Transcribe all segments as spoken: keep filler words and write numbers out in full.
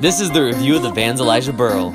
This is the review of the Vans Elijah Berle.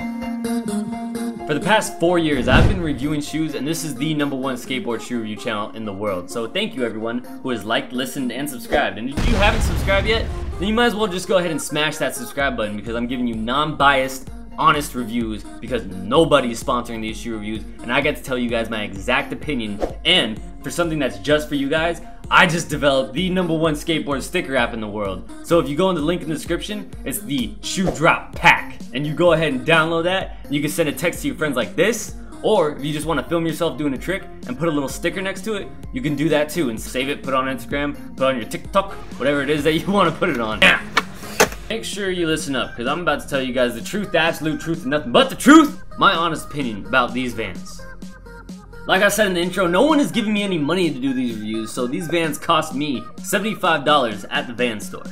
For the past four years, I've been reviewing shoes, and this is the number one skateboard shoe review channel in the world. So thank you everyone who has liked, listened, and subscribed. And if you haven't subscribed yet, then you might as well just go ahead and smash that subscribe button, because I'm giving you non-biased, honest reviews, because nobody is sponsoring these shoe reviews, and I get to tell you guys my exact opinion. And for something that's just for you guys, I just developed the number one skateboard sticker app in the world. So if you go in the link in the description, it's the Shoe Drop Pack, and you go ahead and download that, and you can send a text to your friends like this, or if you just want to film yourself doing a trick and put a little sticker next to it, you can do that too, and save it, put it on Instagram, put it on your TikTok, whatever it is that you want to put it on. Now, make sure you listen up, because I'm about to tell you guys the truth, the absolute truth, and nothing but the truth, my honest opinion about these Vans. Like I said in the intro, no one is giving me any money to do these reviews, so these Vans cost me seventy-five dollars at the Vans store.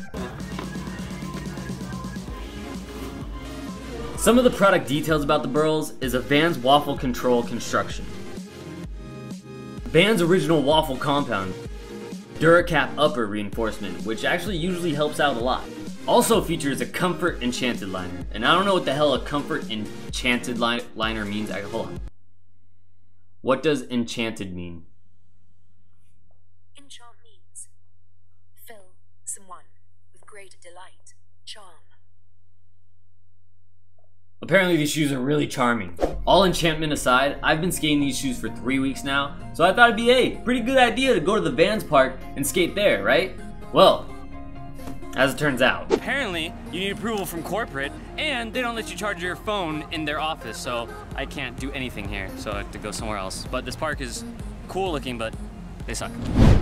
Some of the product details about the Berles is a Vans waffle control construction, Vans original waffle compound, DuraCap upper reinforcement, which actually usually helps out a lot. Also features a comfort enchanted liner, and I don't know what the hell a comfort enchanted li liner means. I, hold on. What does enchanted mean? Enchant means fill someone with great delight, charm. Apparently these shoes are really charming. All enchantment aside, I've been skating these shoes for three weeks now, so I thought it'd be a pretty good idea to go to the Vans park and skate there, right? Well, as it turns out, apparently you need approval from corporate, and they don't let you charge your phone in their office, so I can't do anything here, so I have to go somewhere else. But this park is cool looking, but they suck.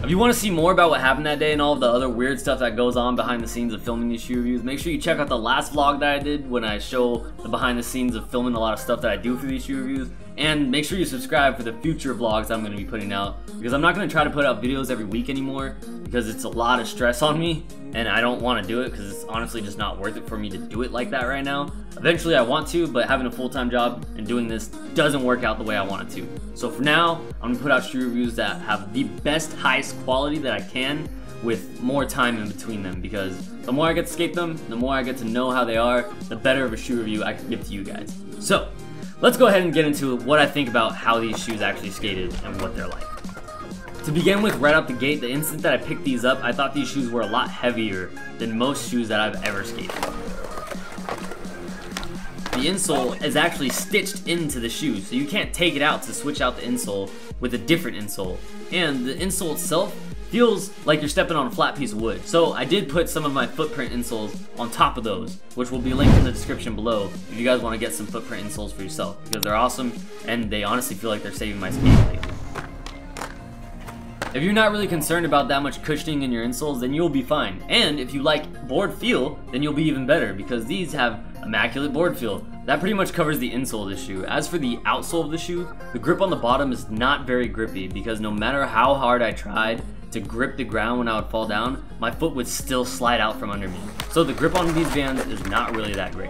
If you want to see more about what happened that day and all of the other weird stuff that goes on behind the scenes of filming these shoe reviews, make sure you check out the last vlog that I did when I show the behind the scenes of filming a lot of stuff that I do for these shoe reviews. And make sure you subscribe for the future vlogs I'm going to be putting out, because I'm not going to try to put out videos every week anymore, because it's a lot of stress on me and I don't want to do it, because it's honestly just not worth it for me to do it like that right now. Eventually I want to, but having a full-time job and doing this doesn't work out the way I want it to. So for now, I'm going to put out shoe reviews that have the best, highest quality that I can, with more time in between them, because the more I get to skate them, the more I get to know how they are, the better of a shoe review I can give to you guys. So let's go ahead and get into what I think about how these shoes actually skated and what they're like. To begin with, right out the gate, the instant that I picked these up, I thought these shoes were a lot heavier than most shoes that I've ever skated. The insole is actually stitched into the shoe, so you can't take it out to switch out the insole with a different insole. And the insole itself feels like you're stepping on a flat piece of wood. So I did put some of my footprint insoles on top of those, which will be linked in the description below if you guys want to get some footprint insoles for yourself, because they're awesome and they honestly feel like they're saving my speed lately. If you're not really concerned about that much cushioning in your insoles, then you'll be fine. And if you like board feel, then you'll be even better, because these have immaculate board feel. That pretty much covers the insole of the shoe. As for the outsole of the shoe, the grip on the bottom is not very grippy, because no matter how hard I tried to grip the ground when I would fall down, my foot would still slide out from under me. So the grip on these Vans is not really that great.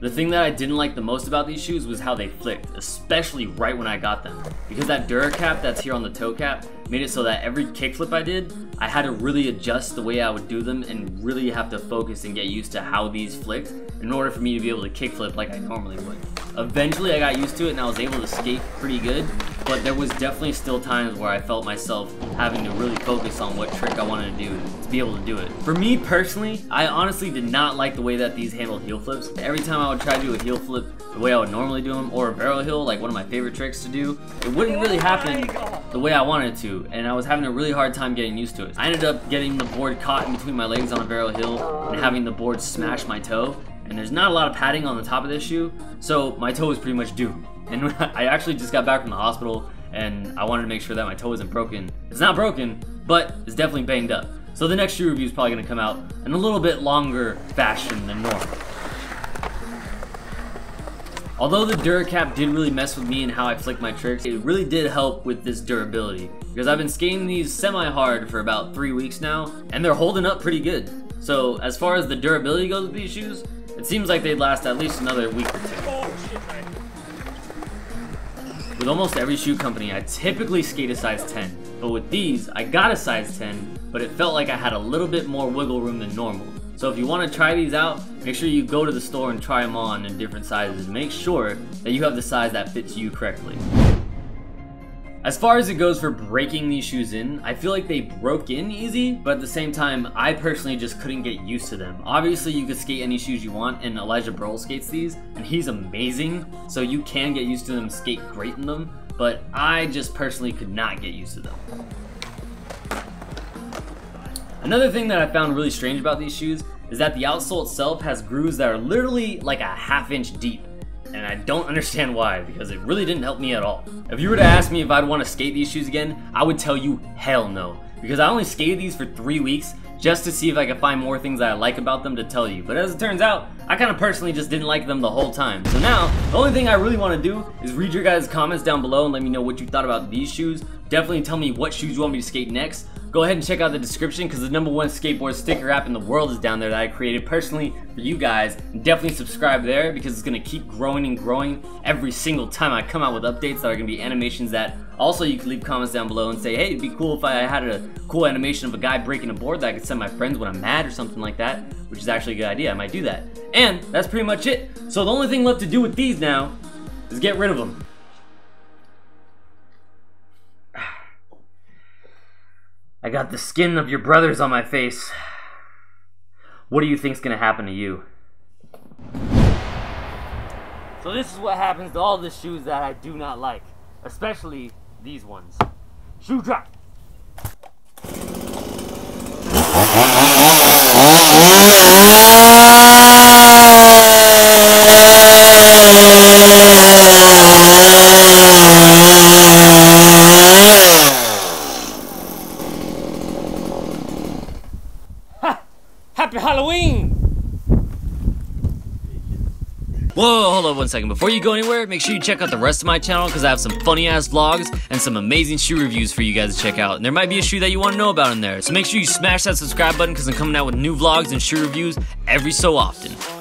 The thing that I didn't like the most about these shoes was how they flicked, especially right when I got them, because that DuraCap that's here on the toe cap made it so that every kickflip I did, I had to really adjust the way I would do them and really have to focus and get used to how these flicked in order for me to be able to kickflip like I normally would. Eventually I got used to it and I was able to skate pretty good, but there was definitely still times where I felt myself having to really focus on what trick I wanted to do to be able to do it. For me personally, I honestly did not like the way that these handled heel flips. Every time I would try to do a heel flip the way I would normally do them, or a barrel heel, like one of my favorite tricks to do, it wouldn't really happen the way I wanted it to, and I was having a really hard time getting used to it. I ended up getting the board caught in between my legs on a barrel heel and having the board smash my toe, and there's not a lot of padding on the top of this shoe, so my toe was pretty much doomed. And I actually just got back from the hospital, and I wanted to make sure that my toe isn't broken. It's not broken, but it's definitely banged up. So the next shoe review is probably going to come out in a little bit longer fashion than normal. Although the DuraCap did really mess with me and how I flicked my tricks, it really did help with this durability, because I've been skating these semi-hard for about three weeks now, and they're holding up pretty good. So as far as the durability goes with these shoes, it seems like they'd last at least another week or two. Oh, shit, man. With almost every shoe company, I typically skate a size ten, but with these, I got a size ten, but it felt like I had a little bit more wiggle room than normal. So if you want to try these out, make sure you go to the store and try them on in different sizes. Make sure that you have the size that fits you correctly. As far as it goes for breaking these shoes in, I feel like they broke in easy, but at the same time, I personally just couldn't get used to them. Obviously, you could skate any shoes you want, and Elijah Berle skates these, and he's amazing, so you can get used to them, skate great in them, but I just personally could not get used to them. Another thing that I found really strange about these shoes is that the outsole itself has grooves that are literally like a half inch deep. And I don't understand why, because it really didn't help me at all. If you were to ask me if I'd want to skate these shoes again, I would tell you hell no, because I only skated these for three weeks just to see if I could find more things that I like about them to tell you. But as it turns out, I kind of personally just didn't like them the whole time. So now, the only thing I really want to do is read your guys' comments down below and let me know what you thought about these shoes. Definitely tell me what shoes you want me to skate next. Go ahead and check out the description, because the number one skateboard sticker app in the world is down there that I created personally for you guys. Definitely subscribe there, because it's going to keep growing and growing every single time I come out with updates that are going to be animations that also you can leave comments down below and say, hey, it'd be cool if I had a cool animation of a guy breaking a board that I could send my friends when I'm mad or something like that, which is actually a good idea. I might do that. And that's pretty much it. So the only thing left to do with these now is get rid of them. I got the skin of your brothers on my face. What do you think's gonna happen to you? So this is what happens to all the shoes that I do not like, especially these ones. Shoe drop. Halloween! Whoa, hold on one second. Before you go anywhere, make sure you check out the rest of my channel, because I have some funny ass vlogs and some amazing shoe reviews for you guys to check out. And there might be a shoe that you want to know about in there. So make sure you smash that subscribe button, because I'm coming out with new vlogs and shoe reviews every so often.